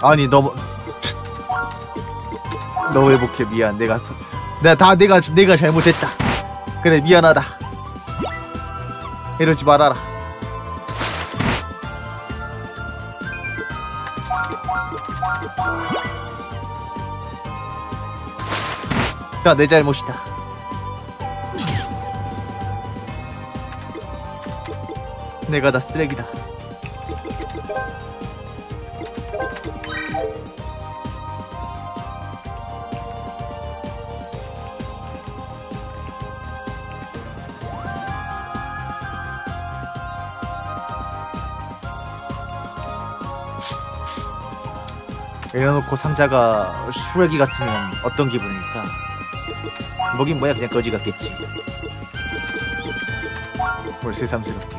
아니 너무 회복해. 미안. 내가 잘못했다. 그래 미안하다. 이러지 말아라. 다 내 잘못이다. 내가 다 쓰레기다. 내려놓고 상자가 쓰레기 같으면 어떤 기분일까? 뭐긴 뭐야, 그냥 거지 같겠지. 뭘 새삼스럽게.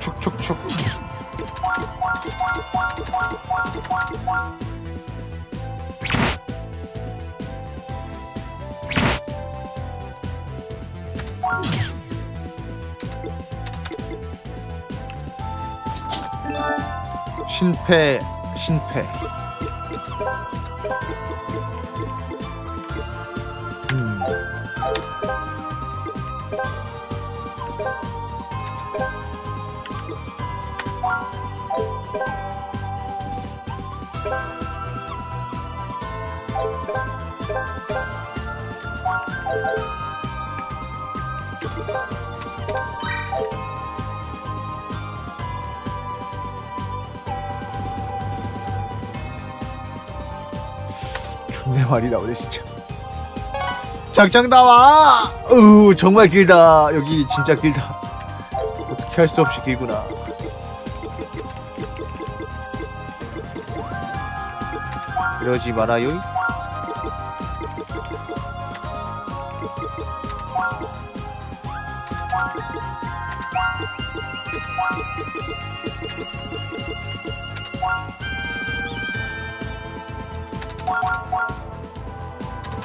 촉촉촉. 심폐. 존내 말이 나오네 진짜. 장장 나와. 으 정말 길다. 여기 진짜 길다. 어떻게 할 수 없이 길구나. 이러지 말아요.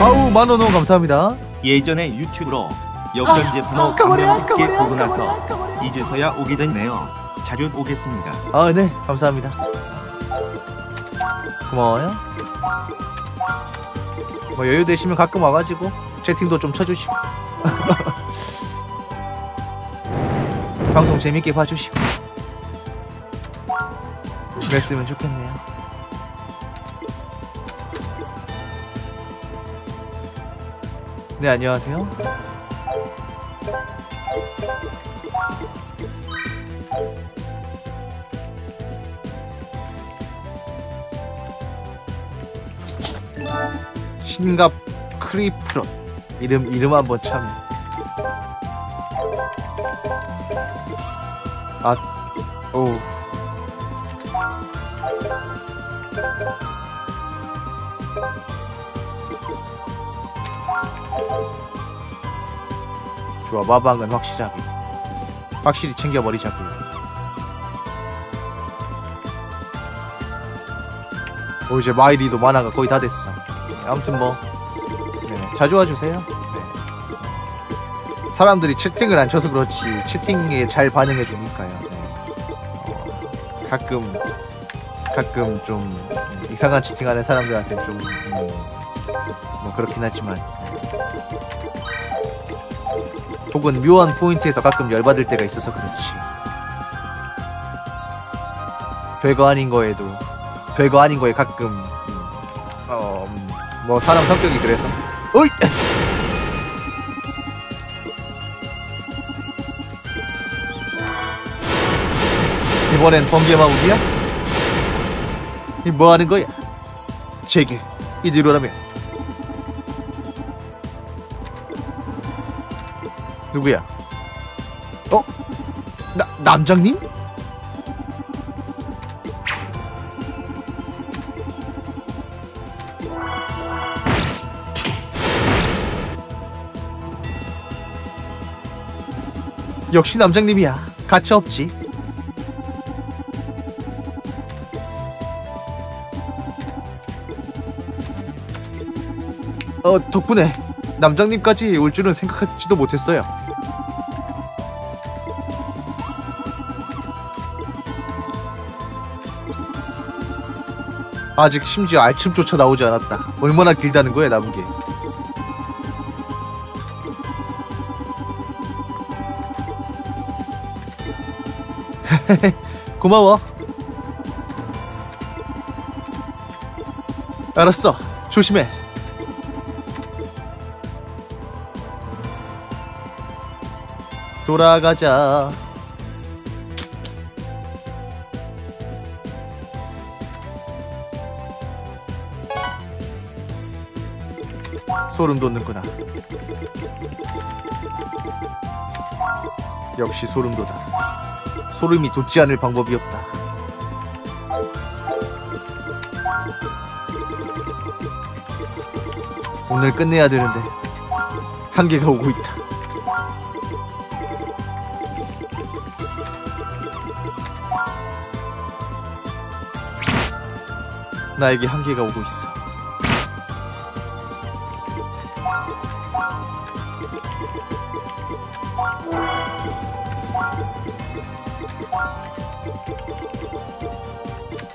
아우 10,000원 감사합니다. 예전에 유튜브로 역전제 분호 강렬 깊게 보고 나서 이제서야 오게 됐네요. 자주 오겠습니다. 아 네 감사합니다. 고마워요. 뭐 여유 되시면 가끔 와가지고 채팅도 좀 쳐주시고 방송 재밌게 봐주시고 그랬으면 좋겠네요. 네 안녕하세요. 신갑 크리프론. 이름 한번 참. 아, 오. 좋아, 마방은 확실히 챙겨버리자고요. 오, 이제 마이리도 만화가 거의 다 됐어. 아무튼 뭐, 네, 자주 와주세요. 네. 사람들이 채팅을 안 쳐서 그렇지 채팅에 잘 반응해 주니까요. 네. 가끔 좀 이상한 채팅하는 사람들한테 좀 뭐 그렇긴 하지만, 혹은 묘한 포인트에서 가끔 열받을 때가 있어서 그렇지. 별거 아닌 거에 가끔 뭐 사람 성격이 그래서 어이! 이번엔 번개마우기야? 이 뭐하는 거야? 제게 이대로라면 누구야? 어? 남장님? 역시 남장님이야. 가차 없지. 덕분에 남장님까지 올 줄은 생각하지도 못했어요. 아직 심지어 알침조차 나오지 않았다. 얼마나 길다는 거야, 남은 게. 고마워. 알았어. 조심해. 돌아가자. 소름 돋는구나. 역시 소름 돋아. 소름이 돋지 않을 방법이 없다. 오늘 끝내야 되는데 한계가 오고 있다. 나에게 한계가 오고 있어.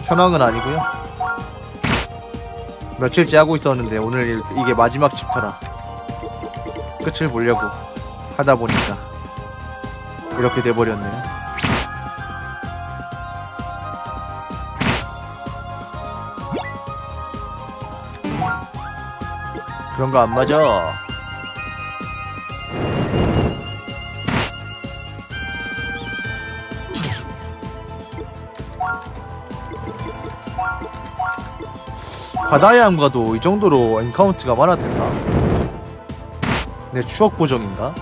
현황은 아니고요. 며칠째 하고 있었는데 오늘 이게 마지막 챕터라 끝을 보려고 하다 보니까 이렇게 돼버렸네요. 그런 거 안 맞아. 바다의 암과도 이 정도로 엔카운트가 많았던가? 내 추억 보정인가?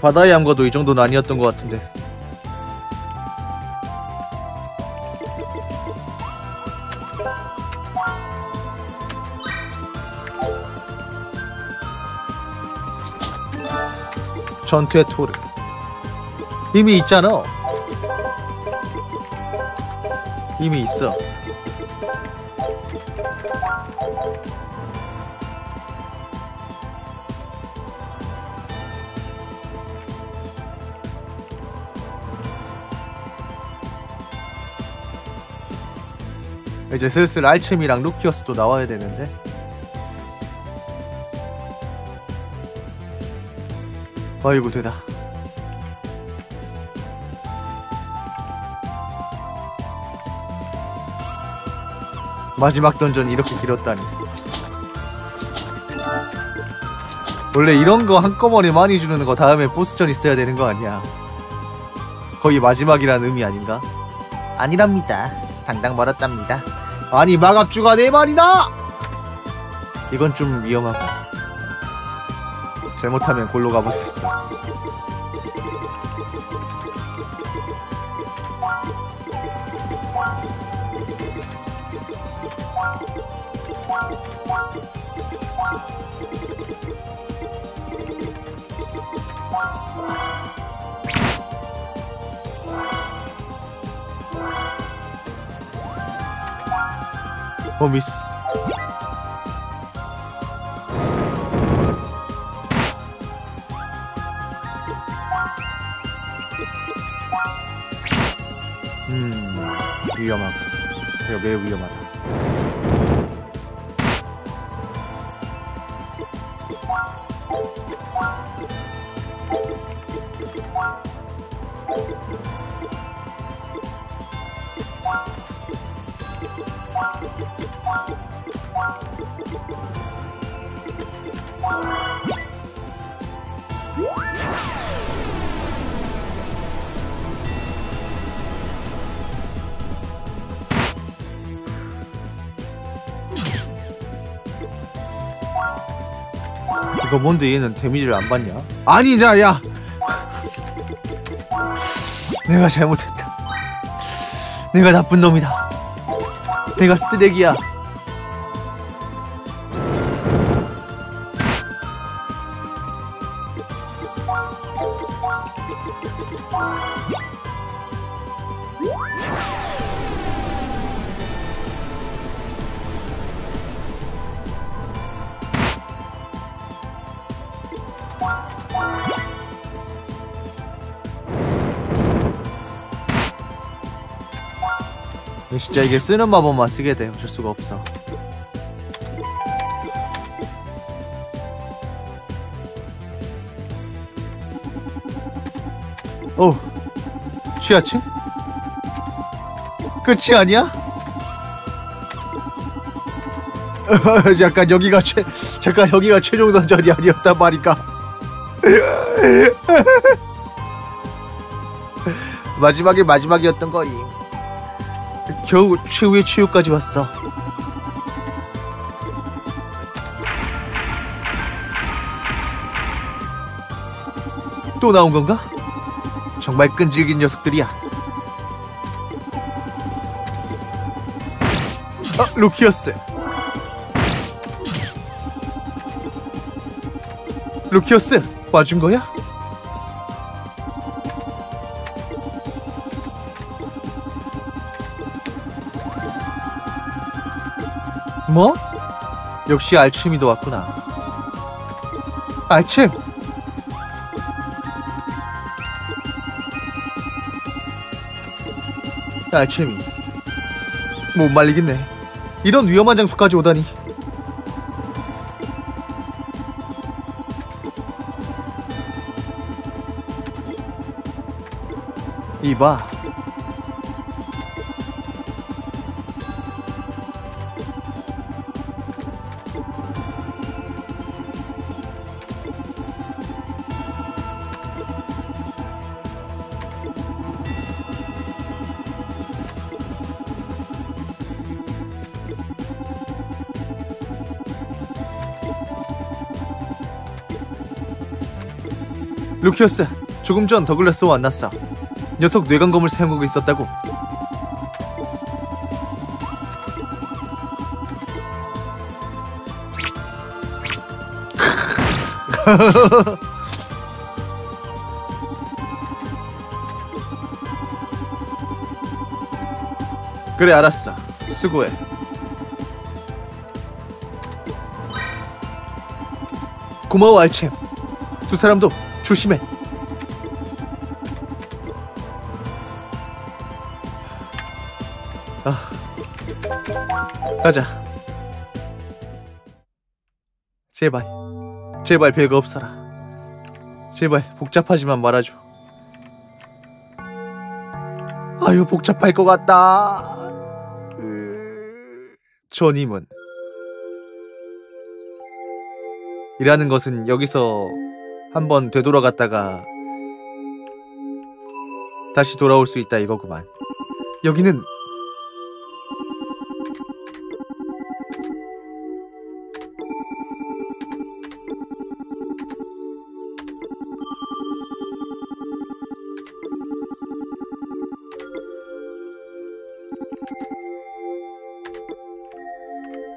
바다의 암과도 이 정도는 아니었던 것 같은데. 전투의 토르 이미 있잖아. 이미 있어. 이제 슬슬 알챔이랑 루키어스도 나와야 되는데 아이고 되다. 마지막 던전 이렇게 길었다니. 원래 이런거 한꺼번에 많이 주는거 다음에 보스전 있어야 되는거 아니야. 거의 마지막이란 의미 아닌가? 아니랍니다. 당장 멀었답니다. 아니 마갑주가 4마리나! 이건 좀 위험하고 잘못하면 골로 가버리겠어. 미스. 위험하고. 매우 위험하다. 이거 뭔데 얘는 데미지를 안 받냐? 아니 야 내가 잘못했다. 내가 나쁜 놈이다. 내가 쓰레기야. 진짜 이게 쓰는 마법만 쓰게 돼. 어쩔 수가 없어. 오, 취하층? 끝이 아니야? 잠깐 여기가 최종 던전이 아니었단 말인가? 마지막이 마지막이었던 거임. 겨우 최후의 최후까지 왔어. 또 나온 건가? 정말 끈질긴 녀석들이야. 아, 루키우스. 루키우스, 와준 거야? 뭐? 역시 알침이도 왔구나. 알침! 알침이 못 말리겠네. 이런 위험한 장소까지 오다니. 이봐, 루키우스, 조금 전 더글라스와 만났어. 녀석 뇌관검을 사용하고 있었다고. 그래, 알았어. 수고해. 고마워, 알챔. 두 사람도 조심해. 아, 가자. 제발 별거 없어라. 제발 복잡하지만 말아줘. 아유, 복잡할 것 같다. 전임은 이라는 것은 여기서 한번 되돌아갔다가 다시 돌아올 수 있다 이거구만. 여기는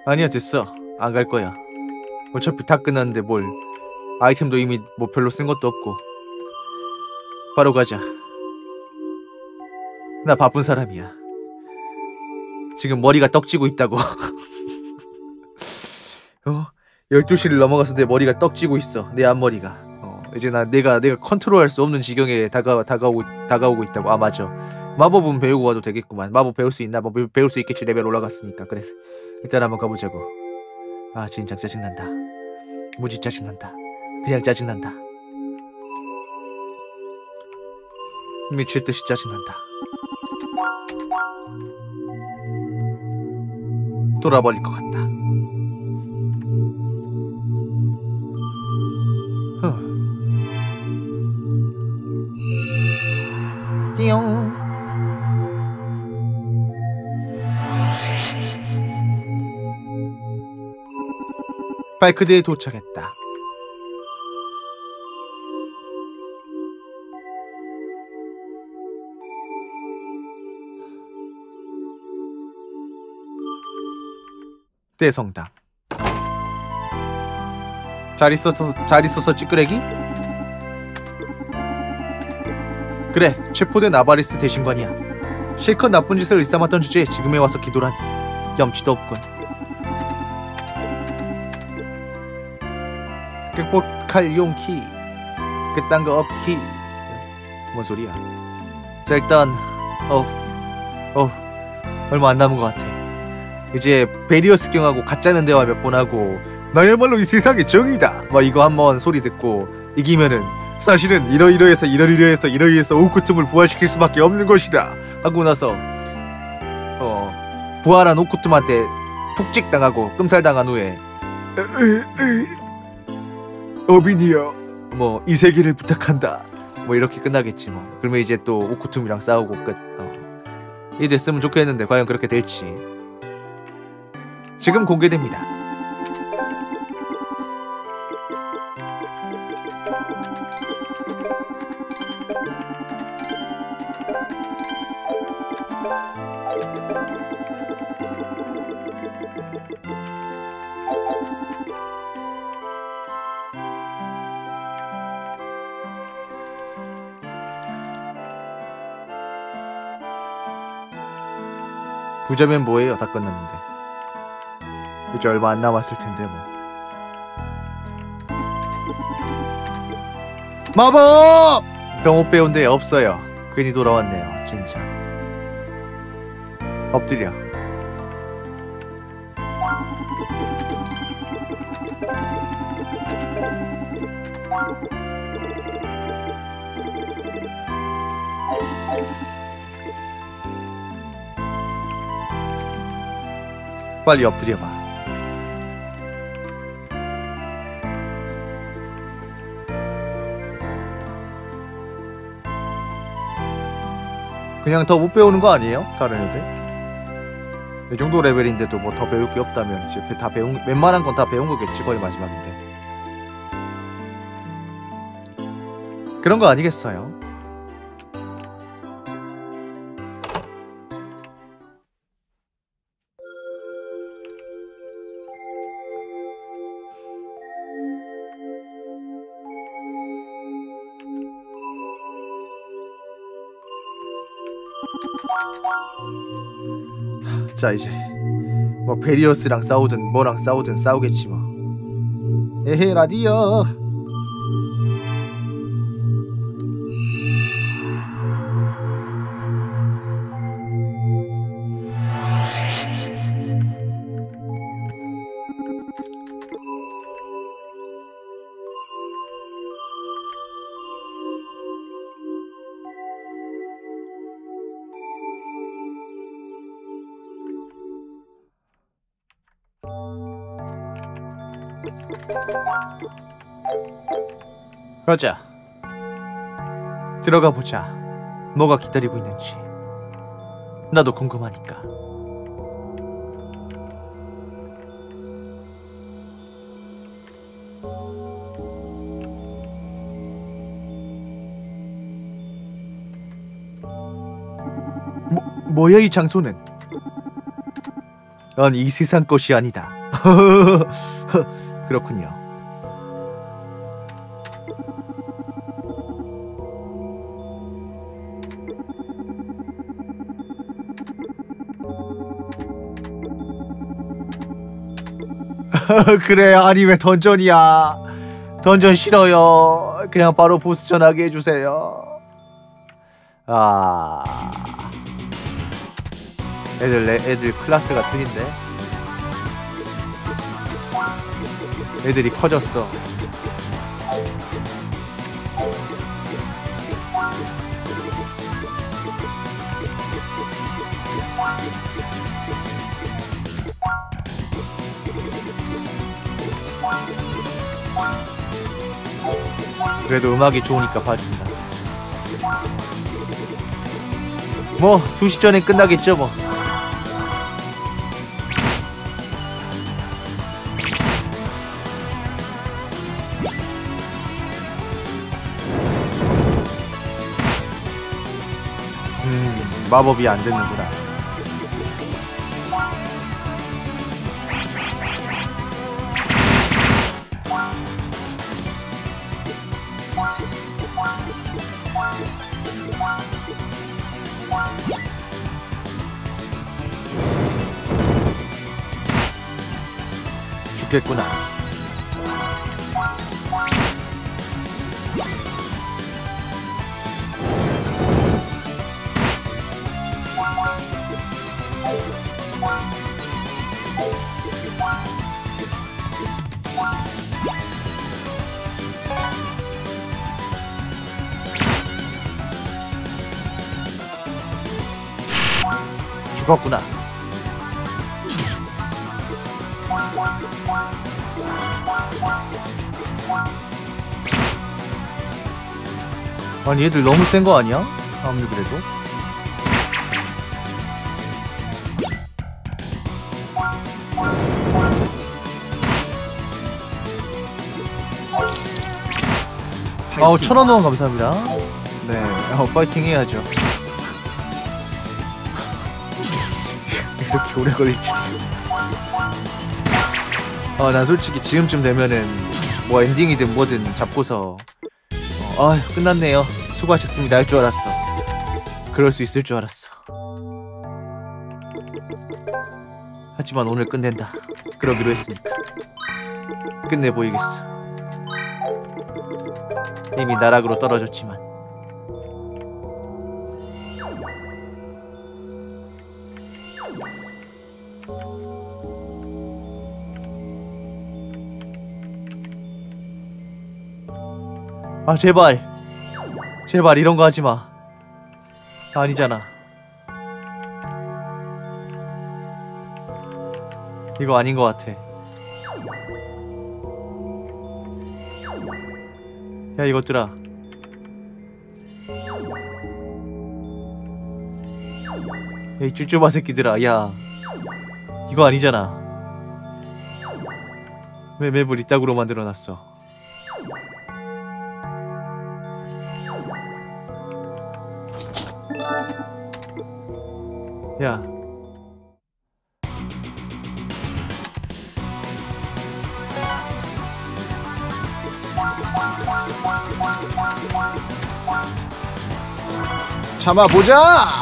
아니야, 됐어. 안 갈 거야. 어차피 다 끝났는데 뭘. 아이템도 이미 뭐 별로 쓴 것도 없고. 바로 가자. 나 바쁜 사람이야. 지금 머리가 떡지고 있다고. 12시를 넘어가서 내 머리가 떡지고 있어. 내 앞머리가. 이제 내가 컨트롤할 수 없는 지경에 다가오고 있다고. 아, 맞아. 마법은 배우고 와도 되겠구만. 마법 배울 수 있나? 뭐 배울 수 있겠지. 레벨 올라갔으니까. 그래서 일단 한번 가보자고. 아, 진짜 짜증난다. 무지 짜증난다. 그냥 짜증난다. 미칠 듯이 짜증난다. 돌아버릴 것 같다. 띠용. 발크대에 도착했다. 떼성당. 잘 있어서 찌끄레기? 그래, 체포된 아바리스 대신관이야. 실컷 나쁜 짓을 일삼았던 주제에 지금에 와서 기도라니. 염치도 없군. 극복할 용기, 그딴 거 없기. 뭔 소리야. 자, 일단 얼마 안 남은 것 같아. 이제 베리어 습경하고 가짜는 대화 몇 번 하고 나야말로 이 세상의 정의다 막 이거 한번 소리 듣고 이기면은 사실은 이러이러해서 오크툼을 부활시킬 수밖에 없는 것이다 하고 나서 부활한 오크툼한테 푹찍당하고 끔살당한 후에 어빈이여, 뭐 이 세계를 부탁한다 뭐 이렇게 끝나겠지 뭐. 그러면 이제 또 오크툼이랑 싸우고 끝. 이 됐으면 좋겠는데 과연 그렇게 될지. 지금 공개됩니다. 부자면 뭐예요? 다 끝났는데. 이제 얼마 안 남았을 텐데 뭐. 마법! 너무 배운데 없어요. 괜히 돌아왔네요. 진짜. 엎드려. 빨리 엎드려봐. 그냥 더 못 배우는 거 아니에요? 다른 애들? 이 정도 레벨인데도 뭐 더 배울 게 없다면 이제 다 배운, 웬만한 건 다 배운 거겠지. 거의 마지막인데. 그런 거 아니겠어요? 자, 이제 뭐 베리어스랑 싸우든 뭐랑 싸우든 싸우겠지 뭐. 에헤, 라디오. 그러자 들어가 보자. 뭐가 기다리고 있는지 나도 궁금하니까. 뭐야 이 장소는? 넌 이 세상 것이 아니다. 그렇군요. 그래, 아니 왜 던전이야? 던전 싫어요. 그냥 바로 보스전 하게 해주세요. 아... 애들 클래스가 틀린데? 애들이 커졌어. 그래도 음악이 좋으니까 봐준다. 뭐 2시 전에 끝나겠죠 뭐. 마법이 안 되는구나. 죽겠구나. 죽었구나. 아니 얘들 너무 센 거 아니야? 아무리 그래도 아우 1000원 감사합니다. 네, 파이팅 해야죠. 이렇게 오래 걸릴 줄이야. 난 솔직히 지금쯤 되면은 뭐 엔딩이든 뭐든 잡고서 끝났네요 수고하셨습니다 할 줄 알았어. 그럴 수 있을 줄 알았어. 하지만 오늘 끝낸다 그러기로 했으니까 끝내보이겠어. 이미 나락으로 떨어졌지만 아 제발 이런 거 하지 마. 아니잖아. 이거 아닌 것 같아. 야 이것들아. 야 이 쭈쭈바 새끼들아. 야 이거 아니잖아. 왜 맵을 이따구로 만들어놨어? 야 참아보자!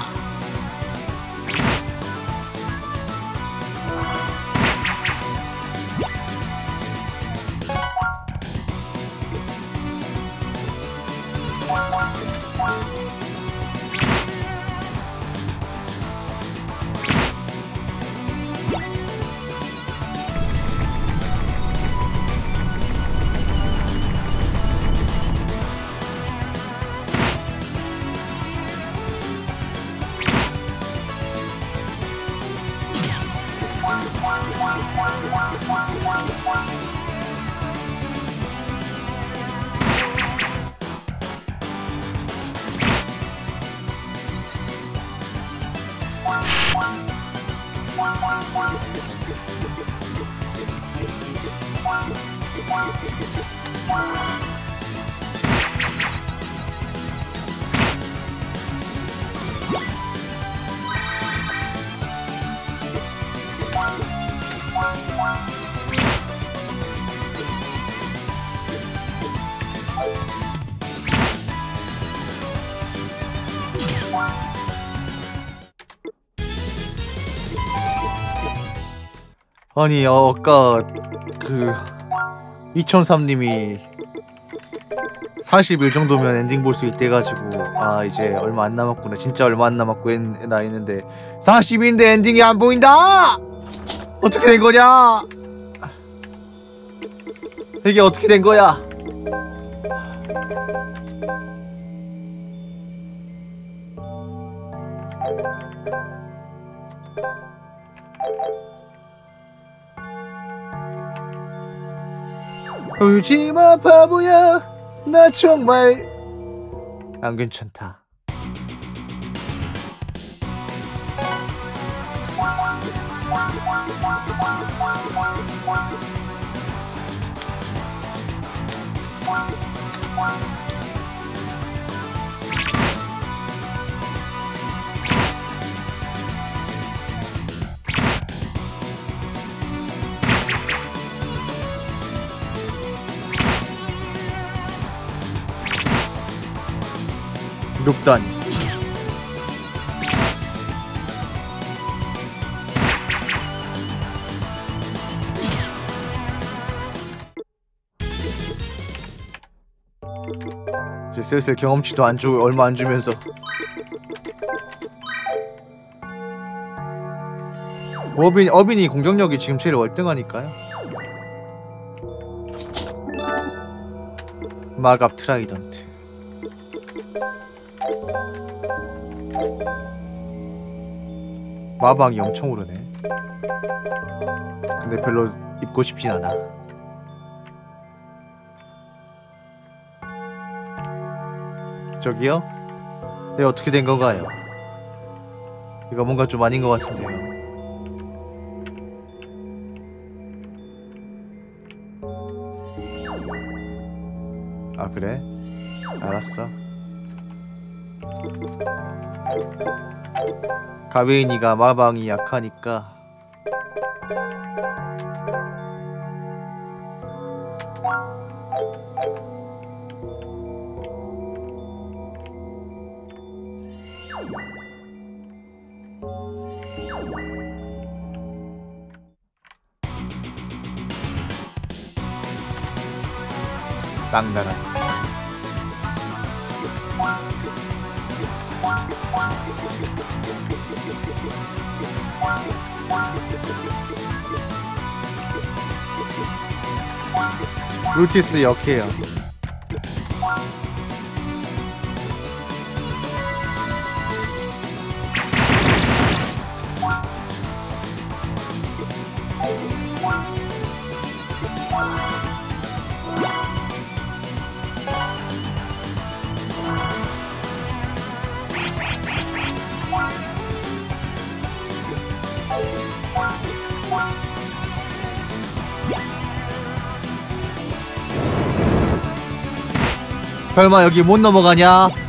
아니 아까 그 2003님이 40일 정도면 엔딩 볼 수 있대가지고 아 이제 얼마 안 남았구나 진짜 얼마 안 남았고 나 했는데 40인데 엔딩이 안 보인다! 어떻게 된 거냐? 이게 어떻게 된 거야? 울지마 바보야 나 정말 안 괜찮다. 높다니 이제 슬슬 경험치도 안 주고 얼마 안 주면서 어빈이 공격력이 지금 제일 월등하니까요. 마갑 트라이던트 마방이 엄청 오르네. 근데 별로 입고 싶진 않아. 저기요? 네, 어떻게 된 건가요? 이거 뭔가 좀 아닌 것 같은데요. 아, 그래? 알았어. 가웨인이가 마방이 약하니까 땅나라 루티스 역해요. 설마 여기 못 넘어가냐?